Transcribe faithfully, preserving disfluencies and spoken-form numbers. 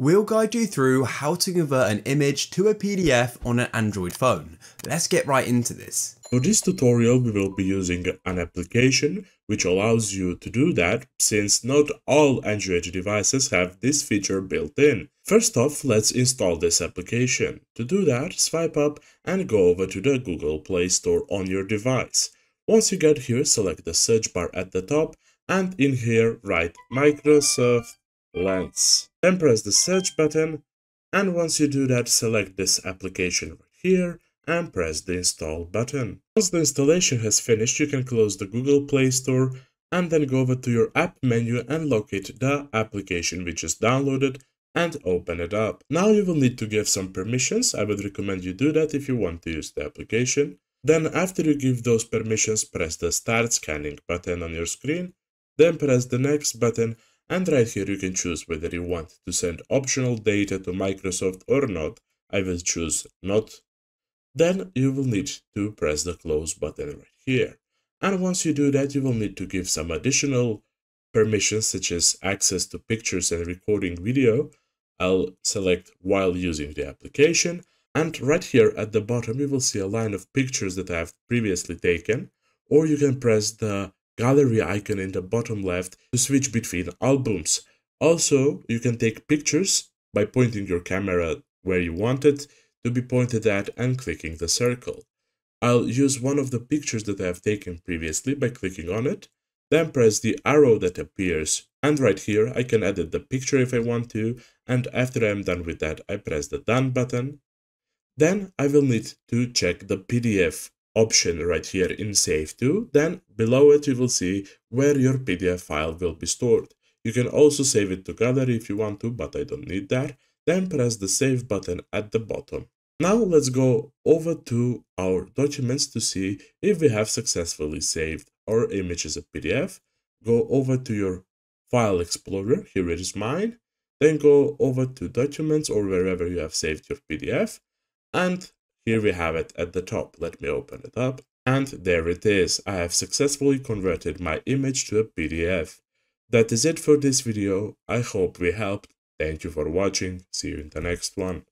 We'll guide you through how to convert an image to a P D F on an Android phone. Let's get right into this. For this tutorial, we will be using an application which allows you to do that, since not all Android devices have this feature built in. First off, let's install this application. To do that, swipe up and go over to the Google Play Store on your device. Once you get here, select the search bar at the top and in here write Microsoft Lens. Then press the search button, and once you do that, select this application right here and press the install button. Once the installation has finished, you can close the Google Play Store and then go over to your app menu and locate the application which is downloaded and open it up. Now you will need to give some permissions. I would recommend you do that if you want to use the application. Then after you give those permissions, press the Start Scanning button on your screen, then press the Next button, and right here you can choose whether you want to send optional data to Microsoft or not. I will choose not. Then you will need to press the Close button right here. And once you do that, you will need to give some additional permissions such as access to pictures and recording video. I'll select while using the application. And right here at the bottom, you will see a line of pictures that I have previously taken, or you can press the gallery icon in the bottom left to switch between albums. Also, you can take pictures by pointing your camera where you want it to be pointed at and clicking the circle. I'll use one of the pictures that I have taken previously by clicking on it, then press the arrow that appears, and right here I can edit the picture if I want to, and after I'm done with that, I press the Done button. Then I will need to check the P D F option right here in Save To. Then below it you will see where your P D F file will be stored. You can also save it to gallery if you want to, but I don't need that. Then press the Save button at the bottom. Now let's go over to our documents to see if we have successfully saved our image as a P D F. Go over to your File Explorer, here it is mine. Then go over to Documents or wherever you have saved your P D F. And here we have it at the top. Let me open it up. And there it is. I have successfully converted my image to a P D F. That is it for this video. I hope we helped. Thank you for watching. See you in the next one.